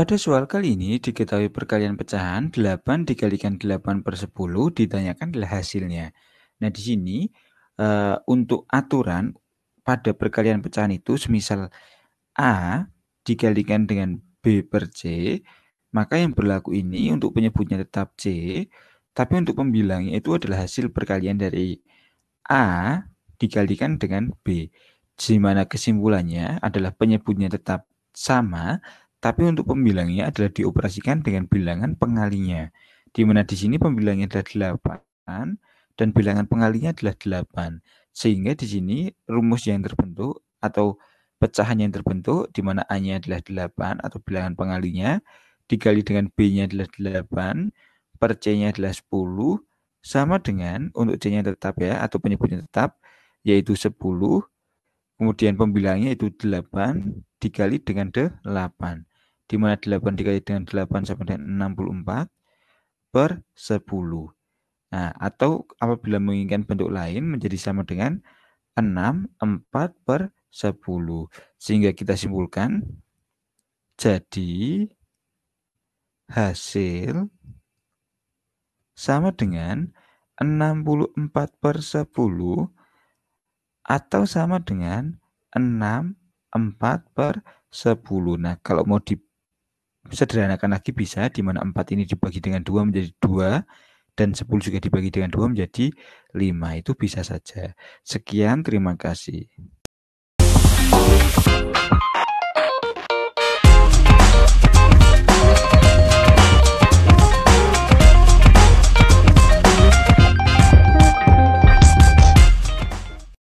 Pada soal kali ini diketahui perkalian pecahan 8 dikalikan 8 per 10 ditanyakan adalah hasilnya. Nah di sini untuk aturan pada perkalian pecahan itu semisal A dikalikan dengan B per C, maka yang berlaku ini untuk penyebutnya tetap C, tapi untuk pembilangnya itu adalah hasil perkalian dari A dikalikan dengan B. Di mana kesimpulannya adalah penyebutnya tetap sama, tapi untuk pembilangnya adalah dioperasikan dengan bilangan pengalinya. Di mana di sini pembilangnya adalah 8 dan bilangan pengalinya adalah 8. Sehingga di sini rumus yang terbentuk atau pecahan yang terbentuk di mana A-nya adalah 8 atau bilangan pengalinya dikali dengan B-nya adalah 8, per C-nya adalah 10, sama dengan untuk C-nya tetap ya atau penyebutnya tetap yaitu 10. Kemudian pembilangnya itu 8 dikali dengan 8. Di mana 8 dikali dengan 8 sama dengan 64 per 10. Nah, atau apabila menginginkan bentuk lain menjadi sama dengan 64 per 10. Sehingga kita simpulkan jadi hasil sama dengan 64 per 10 atau sama dengan 64 per 10. Nah, kalau mau disederhanakan lagi bisa, di mana 4 ini dibagi dengan 2 menjadi 2, dan 10 juga dibagi dengan 2 menjadi 5. Itu bisa saja. Sekian, terima kasih.